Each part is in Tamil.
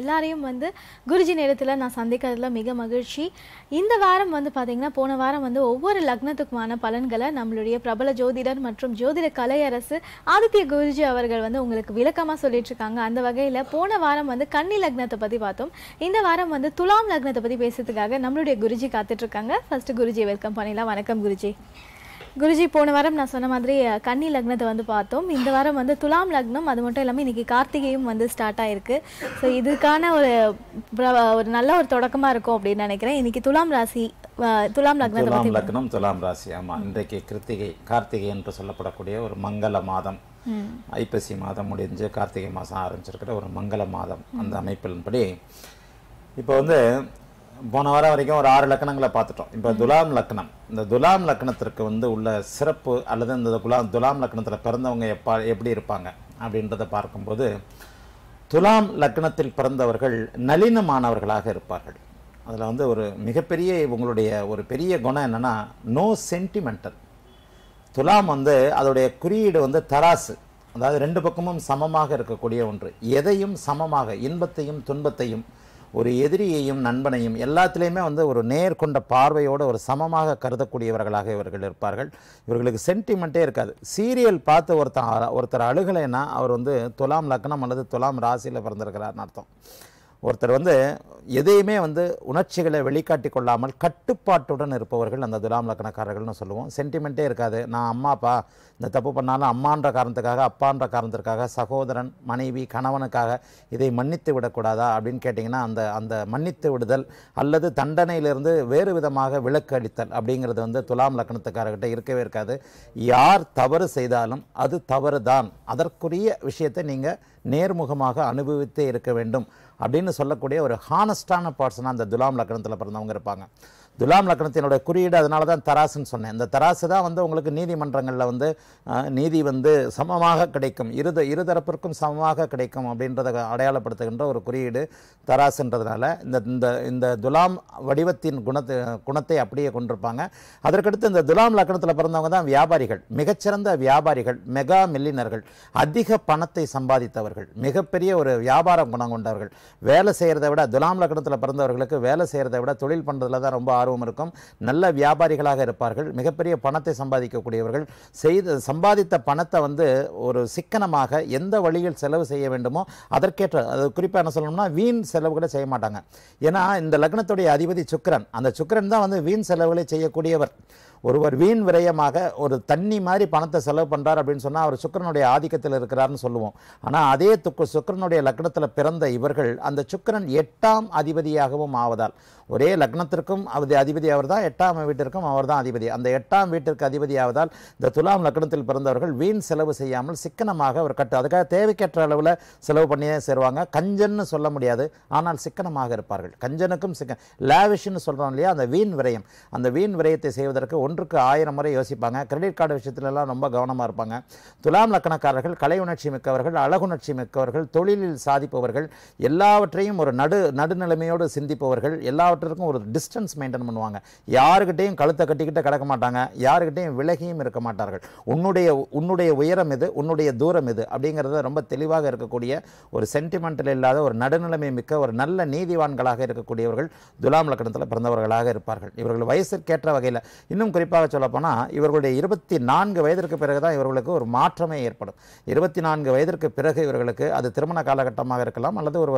எல்லாரையும் வந்து குருஜி நேரத்துல நான் சந்திக்கிறதுல மிக மகிழ்ச்சி. இந்த வாரம் வந்து பாத்தீங்கன்னா போன வாரம் வந்து ஒவ்வொரு லக்னத்துக்குமான பலன்களை நம்மளுடைய பிரபல ஜோதிடர் மற்றும் ஜோதிட கலையரசு ஆதித்ய குருஜி அவர்கள் வந்து உங்களுக்கு விளக்கமா சொல்லிட்டு இருக்காங்க. அந்த வகையில போன வாரம் வந்து கன்னி லக்னத்தை பத்தி பார்த்தோம். இந்த வாரம் வந்து துலாம் லக்னத்தை பத்தி பேசுறதுக்காக நம்மளுடைய குருஜி காத்துட்டு இருக்காங்க. ஃபர்ஸ்ட் குருஜி வெல்கம் பண்ணிடலாம். வணக்கம் குருஜி. குருஜி, போன வாரம் நான் சொன்ன மாதிரி கன்னி லக்னத்தை வந்து பார்த்தோம். இந்த வாரம் வந்து துலாம் லக்னம், அது மட்டும் இல்லாமல் இன்னைக்கு கார்த்திகையும் வந்து ஸ்டார்ட் ஆயிருக்கு. ஸோ இதுக்கான ஒரு நல்ல ஒரு தொடக்கமாக இருக்கும் அப்படின்னு நினைக்கிறேன். இன்னைக்கு துலாம் லக்னம் துலாம் ராசி. ஆமாம், இன்றைக்கு கார்த்திகை என்று சொல்லப்படக்கூடிய ஒரு மங்கள மாதம், ஐப்பசி மாதம் முடிஞ்சு கார்த்திகை மாதம் ஆரம்பிச்சிருக்கிற ஒரு மங்கள மாதம். அந்த அமைப்பின்படி இப்போ வந்து போன வாரம் வரைக்கும் ஒரு 6 லக்னங்களை பார்த்துட்டோம். இப்போ துலாம் லக்னம், இந்த துலாம் லக்னத்திற்கு வந்து உள்ள சிறப்பு அல்லது இந்த துலாம் லக்னத்தில் பிறந்தவங்க எப்படி இருப்பாங்க அப்படின்றத பார்க்கும்போது, துலாம் லக்னத்தில் பிறந்தவர்கள் நளினமானவர்களாக இருப்பார்கள். அதில் வந்து ஒரு மிகப்பெரிய இவங்களுடைய ஒரு பெரிய குணம் என்னென்னா, நோ சென்டிமெண்டல். துலாம் வந்து அதோடைய குறியீடு வந்து தராசு, அதாவது 2 பக்கமும் சமமாக இருக்கக்கூடிய ஒன்று. எதையும் சமமாக, இன்பத்தையும் துன்பத்தையும், ஒரு எதிரியையும் நண்பனையும், எல்லாத்துலேயுமே வந்து ஒரு நேர்கொண்ட பார்வையோடு ஒரு சமமாக கருதக்கூடியவர்களாக இவர்கள் இருப்பார்கள். இவர்களுக்கு சென்டிமெண்ட்டே இருக்காது. சீரியல் பார்த்து ஒருத்தர் அழுகலைன்னா அவர் வந்து துலாம் லக்னம் அல்லது துலாம் ராசியில் பிறந்திருக்கிறார்னு அர்த்தம். ஒருத்தர் வந்து எதையுமே வந்து உணர்ச்சிகளை வெளிக்காட்டி கொள்ளாமல் கட்டுப்பாட்டுடன் இருப்பவர்கள் அந்த துலாம் லக்னக்காரர்கள்னு சொல்லுவோம். சென்டிமெண்ட்டே இருக்காது. நான் அம்மா அப்பா இந்த தப்பு பண்ணாலும் அம்மான்ற காரணத்துக்காக, அப்பான்ற காரணத்திற்காக, சகோதரன், மனைவி, கணவனுக்காக இதை மன்னித்து விடக்கூடாதா அப்படின்னு கேட்டிங்கன்னா, அந்த அந்த மன்னித்து விடுதல் அல்லது தண்டனையிலிருந்து வேறு விதமாக விலக்கு அளித்தல் அப்படிங்கிறது வந்து துலாம் லக்னத்துக்காரர்கிட்ட இருக்கவே இருக்காது. யார் தவறு செய்தாலும் அது தவறு தான், அதற்குரிய விஷயத்தை நீங்கள் நேர்முகமாக அனுபவித்தே இருக்க வேண்டும் அப்படின்னு சொல்லக்கூடிய ஒரு ஹானஸ்டான பர்சனாக அந்த துலாம் லக்னத்தில் பிறந்தவங்க இருப்பாங்க. துலாம் லக்னத்தினுடைய குறியீடு அதனால தான் தராசுன்னு சொன்னேன். இந்த தராசு தான் வந்து உங்களுக்கு நீதிமன்றங்களில் வந்து நீதி வந்து சமமாக கிடைக்கும், இருதரப்பிற்கும் சமமாக கிடைக்கும் அப்படின்றத அடையாளப்படுத்துகின்ற ஒரு குறியீடு தராசுன்றதுனால இந்த துலாம் வடிவத்தின் குணத்தை அப்படியே கொண்டிருப்பாங்க. அதற்கடுத்து இந்த துலாம் லக்னத்தில் பிறந்தவங்க தான் வியாபாரிகள், மிகச்சிறந்த வியாபாரிகள், மெகா மில்லியனர்கள், அதிக பணத்தை சம்பாதித்தவர்கள், மிகப்பெரிய ஒரு வியாபார குணம் கொண்டவர்கள். வேலை செய்கிறத விட துலாம் லக்னத்தில் பிறந்தவர்களுக்கு வேலை செய்கிறத விட தொழில் பண்ணுறதுல தான் ரொம்ப ஆர்வம் இருக்கும். நல்ல வியாபாரிகளாக இருப்பார்கள், மிகப்பெரிய பணத்தை சம்பாதிக்கக்கூடியவர்கள். சம்பாதித்த பணத்தை வந்து ஒரு சிக்கனமாக எந்த வழியில் செலவு செய்ய வேண்டுமோ அதற்கேற்ற, அது குறிப்பாக என்ன சொல்லணும்னா வீண் செலவுகளை செய்ய மாட்டாங்க. ஏன்னா இந்த லக்னத்துடைய அதிபதி சுக்கிரன், அந்த சுக்கிரன் தான் வந்து வீண் செலவுகளை செய்யக்கூடியவர். ஒருவர் வீண் விரயமாக ஒரு தண்ணி மாதிரி பணத்தை செலவு பண்ணுறார் அப்படின்னு சொன்னால் அவர் சுக்கிரனுடைய ஆதிக்கத்தில் இருக்கிறார்னு சொல்லுவோம். ஆனால் அதே சுக்கிரனுடைய லக்னத்தில் பிறந்த இவர்கள் அந்த சுக்கிரன் 8ஆம் அதிபதியாகவும் ஆவதால், ஒரே லக்னத்திற்கும் அதிபதி அவர் தான், 8ஆம் வீட்டிற்கும் அவர் தான் அதிபதி. அந்த 8ஆம் வீட்டிற்கு அதிபதி ஆவதால் இந்த துலாம் லக்னத்தில் பிறந்தவர்கள் வீண் செலவு செய்யாமல் சிக்கனமாக ஒரு கட்டு, அதுக்காக தேவைக்கேற்ற அளவில் செலவு பண்ணியே சேருவாங்க. கஞ்சன்னு சொல்ல முடியாது, ஆனால் சிக்கனமாக இருப்பார்கள். கஞ்சனுக்கும் லேவிஷ்ன்னு சொல்கிறோம் இல்லையா, அந்த வீண் விரயம், அந்த வீண் விரயத்தை செய்வதற்கு 100க்கு 1000 முறை யோசிப்பாங்க. கிரெடிட் கார்டு விஷயத்திலெல்லாம் ரொம்ப கவனமாக இருப்பாங்க. துலாம் லக்னக்காரர்கள் கலை உணர்ச்சி மிக்கவர்கள், அழகுணர்ச்சி மிக்கவர்கள், தொழிலில் சாதிப்பவர்கள், எல்லாவற்றையும் ஒரு நடுநிலைமையோடு சிந்திப்பவர்கள், எல்லாவற்றிற்கும் ஒரு டிஸ்டன்ஸ் மெயின்டைன் பண்ணுவாங்க. யாருக்கிட்டையும் கழுத்தை கட்டிக்கிட்ட கிடக்க மாட்டாங்க, யாருக்கிட்டையும் விலகியும் இருக்க மாட்டார்கள். உன்னுடைய உயரம் இது, உன்னுடைய தூரம் இது அப்படிங்கிறத ரொம்ப தெளிவாக இருக்கக்கூடிய ஒரு சென்டிமெண்டல் இல்லாத ஒரு நடுநிலைமை மிக்க ஒரு நல்ல நீதிவான்களாக இருக்கக்கூடியவர்கள் துலாம் லக்னத்தில் பிறந்தவர்களாக இருப்பார்கள். இவர்கள் வயசுக்கேற்ற வகையில், இன்னும் குறிப்பாக சொல்லப்போனால் இவர்களுடைய 24 வயதிற்கு பிறகுதான் இவர்களுக்கு ஒரு மாற்றமே ஏற்படும். 24 வயதிற்கு பிறகு இவர்களுக்கு அது திருமண காலகட்டமாக இருக்கலாம், அல்லது ஒரு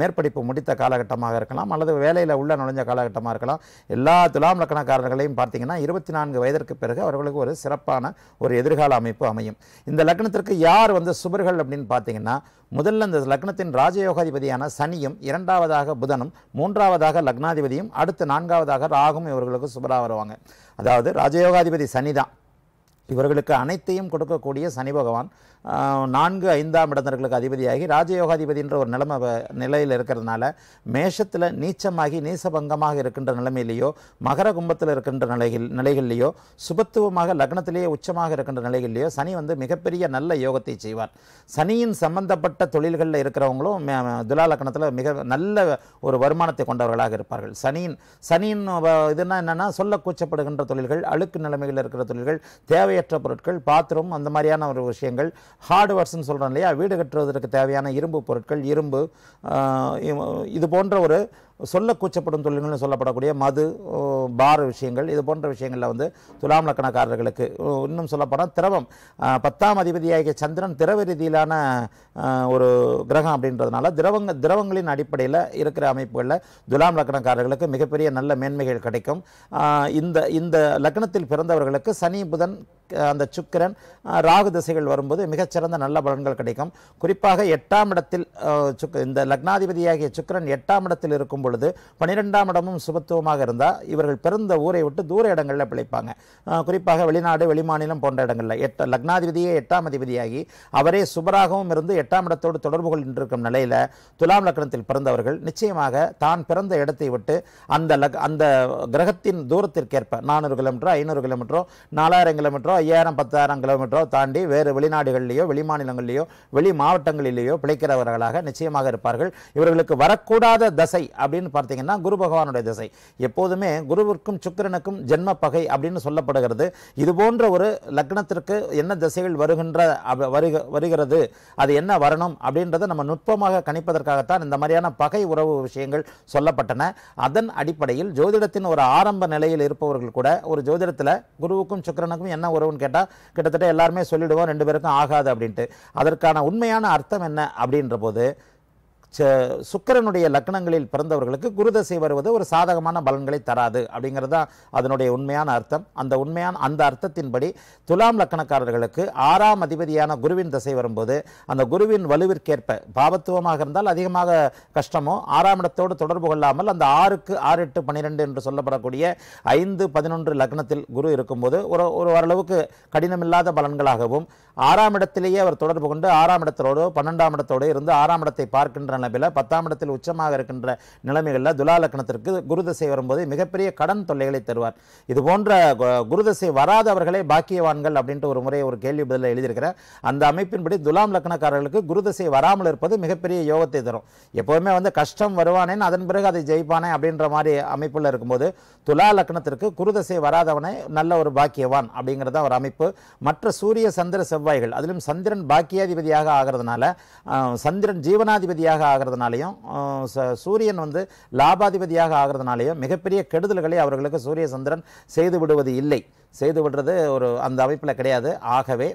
மேற்படிப்பு முடித்த காலகட்டமாக இருக்கலாம், அல்லது வேலையில் உள்ள நுழைஞ்ச காலகட்டமாக இருக்கலாம். எல்லா துலாம் லக்னக்காரர்களையும் பார்த்தீங்கன்னா 24 வயதிற்கு பிறகு அவர்களுக்கு ஒரு சிறப்பான ஒரு எதிர்கால அமைப்பு அமையும். இந்த லக்னத்திற்கு யார் வந்து சுபர்கள் அப்படின்னு பார்த்தீங்கன்னா, முதல்ல இந்த லக்னத்தின் ராஜயோகாதிபதியான சனியும், 2ஆவதாக புதனும், 3ஆவதாக லக்னாதிபதியும், அடுத்து 4ஆவதாக ராகும் இவர்களுக்கு சுபராக வருவாங்க. அதாவது ராஜயோகாதிபதி சனி தான் இவர்களுக்கு அனைத்தையும் கொடுக்கக்கூடிய சனி பகவான் 4, 5ஆம் இடத்தினர்களுக்கு அதிபதியாகி ராஜயோகாதிபதின்ற ஒரு நிலையில் இருக்கிறதுனால மேஷத்தில் நீச்சமாகி நீசபங்கமாக இருக்கின்ற நிலைமையிலேயோ, மகர கும்பத்தில் இருக்கின்ற நிலைகள்லையோ, சுபத்துவமாக லக்னத்திலேயே உச்சமாக இருக்கின்ற நிலைகள்லையோ சனி வந்து மிகப்பெரிய நல்ல யோகத்தை செய்வார். சனியின் சம்பந்தப்பட்ட தொழில்களில் இருக்கிறவங்களும் துலா லக்னத்தில் மிக நல்ல ஒரு வருமானத்தை கொண்டவர்களாக இருப்பார்கள். சனியின் இதுனா என்னென்னா, சொல்ல கூச்சப்படுகின்ற தொழில்கள், அழுக்கு நிலைமைகளில் இருக்கிற தொழில்கள், தேவை தேவையற்ற பொருட்கள், பாத்திரம், அந்த மாதிரியான ஒரு விஷயங்கள், ஹார்ட்வேர்ஸ்ன்னு சொல்கிறோம் இல்லையா, வீடு கட்டுவதற்கு தேவையான இரும்பு பொருட்கள், இரும்பு, இது போன்ற ஒரு சொல்ல கூச்சப்படும் தொழில்கள்னு சொல்லப்படக்கூடிய மது, பார் விஷயங்கள், இது போன்ற விஷயங்களில் வந்து துலாம் லக்கணக்காரர்களுக்கு இன்னும் சொல்லப்போனால் திரவம், 10ஆம் அதிபதியாகிய சந்திரன் திரவ ரீதியிலான ஒரு கிரகம் அப்படின்றதுனால திரவங்களின் அடிப்படையில் இருக்கிற அமைப்புகளில் துலாம் லக்கணக்காரர்களுக்கு மிகப்பெரிய நல்ல மேன்மைகள் கிடைக்கும். இந்த லக்னத்தில் பிறந்தவர்களுக்கு சனி, புதன், அந்த சுக்கிரன், ராகு திசைகள் வரும்போது மிகச்சிறந்த நல்ல பலன்கள் கிடைக்கும். குறிப்பாக 8ஆம் இடத்தில் இந்த லக்னாதிபதியாகிய சுக்கிரன் 8ஆம் இடத்தில் இருக்கும் பொழுது 12ஆம் இடமும் சுபத்துவமாக இருந்தால் இவர்கள் பிறந்த ஊரை விட்டு தூர இடங்களில் பிழைப்பாங்க. குறிப்பாக வெளிநாடு, வெளிமாநிலம் போன்ற இடங்களில் லக்னாதிபதியே 8ஆம் அதிபதியாகி அவரே சுபராகவும் இருந்து 8ஆம் இடத்தோடு தொடர்பு கொண்டிருக்கும் நிலையில் துலாம் லக்னத்தில் பிறந்தவர்கள் நிச்சயமாக தான் பிறந்த இடத்தை விட்டு அந்த கிரகத்தின் தூரத்திற்கேற்ப 400 கிலோமீட்டரோ, 500 கிலோமீட்டரோ, 4000 கிலோமீட்டரோ, 5000, 10000 கிலோமீட்டரோ தாண்டி வேறு வெளிநாடுகளிலேயோ, வெளிமாநிலங்களிலேயோ, வெளி மாவட்டங்களிலேயோ பிழைக்கிறவர்களாக நிச்சயமாக இருப்பார்கள். இவர்களுக்கு வரக்கூடாத தசை அப்படின்னு பார்த்தீங்கன்னா குரு பகவானுடைய திசை. எப்போதுமே குருவிற்கும் சுக்கிரனுக்கும் ஜென்ம பகை அப்படின்னு சொல்லப்படுகிறது. இது போன்ற ஒரு லக்னத்திற்கு என்ன திசைகள் வருகிறது, அது என்ன வரணும் அப்படின்றத நம்ம நுட்பமாக கணிப்பதற்காகத்தான் இந்த மாதிரியான பகை உறவு விஷயங்கள் சொல்லப்பட்டன. அதன் அடிப்படையில் ஜோதிடத்தின் ஒரு ஆரம்ப நிலையில் இருப்பவர்கள் கூட ஒரு ஜோதிடத்தில் குருவுக்கும் சுக்கிரனுக்கும் என்ன உறவுன்னு கேட்டால் கிட்டத்தட்ட எல்லாருமே சொல்லிடுவோம், 2 பேருக்கும் ஆகாது அப்படின்ட்டு. அதற்கான உண்மையான அர்த்தம் என்ன அப்படின்ற போது, சுக்கிரனுடைய லக்னங்களில் பிறந்தவர்களுக்கு குருதசை வருவது ஒரு சாதகமான பலன்களை தராது அப்படிங்கிறது தான் அதனுடைய உண்மையான அர்த்தம். அந்த அர்த்தத்தின்படி துலாம் லக்னக்காரர்களுக்கு 6ஆம் அதிபதியான குருவின் தசை வரும்போது அந்த குருவின் வலுவிற்கேற்ப, பாவத்துவமாக இருந்தால் அதிகமாக கஷ்டமோ, 6ஆம் இடத்தோடு தொடர்பு கொள்ளாமல் அந்த 6க்கு 6, 8, 12 என்று சொல்லப்படக்கூடிய 5, 11 லக்னத்தில் குரு இருக்கும்போது ஒரு ஓரளவுக்கு கடினமில்லாத பலன்களாகவும், 6ஆம் இடத்திலேயே அவர் தொடர்பு கொண்டு 6ஆம் இடத்தோடு, 12ஆம் இடத்தோடு இருந்து 6ஆம் இடத்தை பார்க்கின்ற நிலையில் 10ஆம் இடத்தில் உச்சமாக இருக்கின்ற நிலைமைகளில் துலா லக்னத்திற்கு குருதசை வரும்போது மிகப்பெரிய கடன் தொல்லைகளை தருவார். இது போன்ற குருதசை வராதவர்களே பாக்கியவான்கள் அப்படின்ட்டு ஒரு முறை ஒரு கேள்வி பதிலில் எழுதியிருக்கிறார். அந்த அமைப்பின்படி துலாம் லக்னக்காரர்களுக்கு குருதசை வராமல் இருப்பது மிகப்பெரிய யோகத்தை தரும். எப்போவுமே வந்து கஷ்டம் வருவானேன்னு அதன் பிறகு அதை ஜெயிப்பானே அப்படின்ற மாதிரி அமைப்பில் இருக்கும்போது துலா லக்னத்திற்கு குருதசை வராதவனே நல்ல ஒரு பாக்கியவான் அப்படிங்கிறத ஒரு அமைப்பு. மற்ற சூரிய, சந்திர, செவ்வாய்கள், அதிலும் சந்திரன் பாக்கியாதிபதியாக ஆகிறதுனால, சந்திரன் ஜீவனாதிபதியாக ஆகிறதுனாலையும், சூரியன் வந்து லாபாதிபதியாக ஆகிறதுனாலையும் மிகப்பெரிய கெடுதல்களை அவர்களுக்கு சூரிய சந்திரன் செய்து விடுவது இல்லை, செய்து விடுறது ஒரு அந்த அமைப்பில் கிடையாது. ஆகவே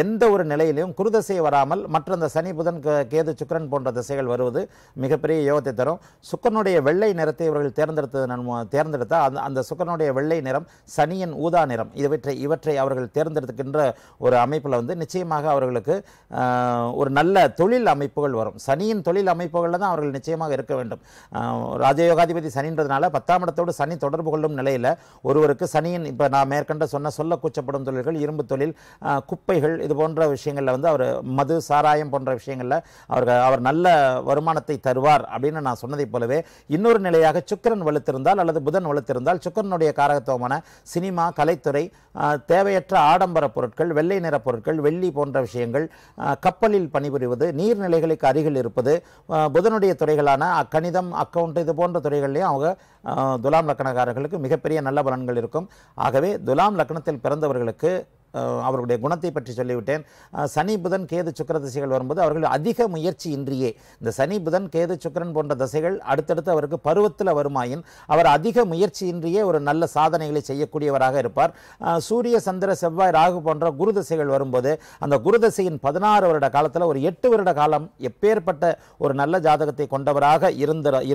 எந்த ஒரு நிலையிலையும் குருதசை வராமல் மற்ற அந்த சனி, புதன், கேது, சுக்கிரன் போன்ற திசைகள் வருவது மிகப்பெரிய யோகத்தை தரும். சுக்கிரனுடைய வெள்ளை நிறத்தை இவர்கள் தேர்ந்தெடுத்தால் அந்த சுக்கிரனுடைய வெள்ளை நிறம், சனியின் ஊதா நிறம், இவற்றை அவர்கள் தேர்ந்தெடுக்கின்ற ஒரு அமைப்பில் வந்து நிச்சயமாக அவர்களுக்கு ஒரு நல்ல தொழில் அமைப்புகள் வரும். சனியின் தொழில் அமைப்புகளில் தான் அவர்கள் நிச்சயமாக இருக்க வேண்டும். ராஜயோகாதிபதி சனின்றதுனால 10ஆம் இடத்தோடு சனி தொடர்பு கொள்ளும் நிலையில் ஒருவருக்கு சனியின், இப்போ நான் மேற்கண்ட சொல்ல கூச்சப்படும் தொழில்கள், இரும்பு தொழில், குப்பைகள், இது போன்ற விஷயங்களில் வந்து அவர் மது, சாராயம் போன்ற விஷயங்களில் அவர் நல்ல வருமானத்தை தருவார் அப்படின்னு நான் சொன்னதை போலவே, இன்னொரு நிலையாக சுக்கிரன் வலுத்திருந்தால் அல்லது புதன் வலுத்திருந்தால் சுக்கிரனுடைய காரகத்துவமான சினிமா, கலைத்துறை, தேவையற்ற ஆடம்பர பொருட்கள், வெள்ளை நிற பொருட்கள், வெள்ளி போன்ற விஷயங்கள், கப்பலில் பணிபுரிவது, நீர்நிலைகளுக்கு அருகில் இருப்பது, புதனுடைய துறைகளான கணிதம், அக்கவுண்ட், இது போன்ற துறைகள்லையும் அவங்க துலாம் லக்னக்காரர்களுக்கு மிகப்பெரிய நல்ல பலன்கள் இருக்கும். ஆகவே துலாம் லக்னத்தில் பிறந்தவர்களுக்கு அவர்களுடைய குணத்தை பற்றி சொல்லிவிட்டேன். சனி, புதன், கேது, சுக்கிர திசைகள் வரும்போது அவர்கள் அதிக முயற்சி இன்றியே, இந்த சனி, புதன், கேது, சுக்கிரன் போன்ற திசைகள் அடுத்தடுத்து அவருக்கு பருவத்தில் வருமாயின் அவர் அதிக முயற்சி இன்றியே ஒரு நல்ல சாதனைகளை செய்யக்கூடியவராக இருப்பார். சூரிய, சந்திர, செவ்வாய், ராகு போன்ற குரு திசைகள் வரும்போது அந்த குரு திசையின் 16 வருட காலத்தில் ஒரு 8 வருட காலம் எப்பேற்பட்ட ஒரு நல்ல ஜாதகத்தை கொண்டவராக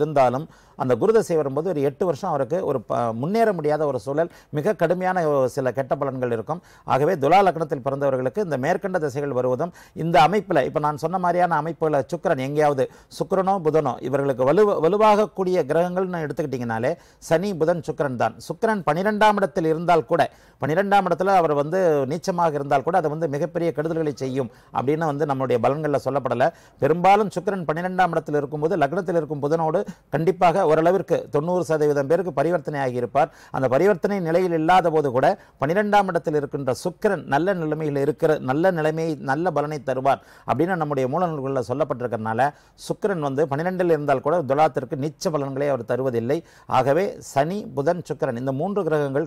இருந்தாலும் அந்த குரு திசை வரும்போது ஒரு 8 வருஷம் அவருக்கு ஒரு முன்னேற முடியாத ஒரு சூழல், மிக கடுமையான சில கெட்ட பலன்கள் இருக்கும். ஆகவே துலா லக்னத்தில் பிறந்தவர்களுக்கு இந்த மேற்கண்ட திசைகள் வருவதும், இந்த அமைப்பில் இப்போ நான் சொன்ன மாதிரியான அமைப்புகளை சுக்கிரன் எங்கேயாவது சுக்கிரனோ புதனோ இவர்களுக்கு வலுவாகக்கூடிய கிரகங்கள்னு எடுத்துக்கிட்டிங்கனாலே சனி, புதன், சுக்கிரன் தான். சுக்கிரன் 12ஆம் இடத்தில் இருந்தால் கூட, 12ஆம் இடத்தில் அவர் வந்து நீச்சமாக இருந்தால் கூட அது வந்து மிகப்பெரிய கெடுதல்களை செய்யும் அப்படின்னு வந்து நம்மளுடைய பலன்களில் சொல்லப்படலை. பெரும்பாலும் சுக்கிரன் 12ஆம் இடத்தில் இருக்கும்போது லக்னத்தில் இருக்கும் புதனோடு கண்டிப்பாக ஓரளவிற்கு 90% பேருக்கு பரிவர்த்தனை ஆகியிருப்பார். அந்த பரிவர்த்தனை நிலையில் இல்லாத போது கூட 12ஆம் இடத்தில் இருக்கின்ற சக்கரன் நல்ல நிலைமையில் இருக்கிற நல்ல நிலைமையை நல்ல பலனை தருவார் அப்படின்னு நம்முடைய மூலநூல்களில் சொல்லப்பட்டிருக்கிறதுனால சுக்கிரன் வந்து 12 இருந்தால் கூட துலாத்திற்கு நீச்ச பலன்களை அவர் தருவதில்லை. ஆகவே சனி, புதன், சுக்கிரன் இந்த 3 கிரகங்கள்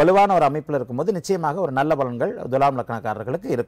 வலுவான ஒரு அமைப்பில் இருக்கும்போது நிச்சயமாக ஒரு நல்ல பலன்கள் துலாம் லக்னக்காரர்களுக்கு இருக்கும்.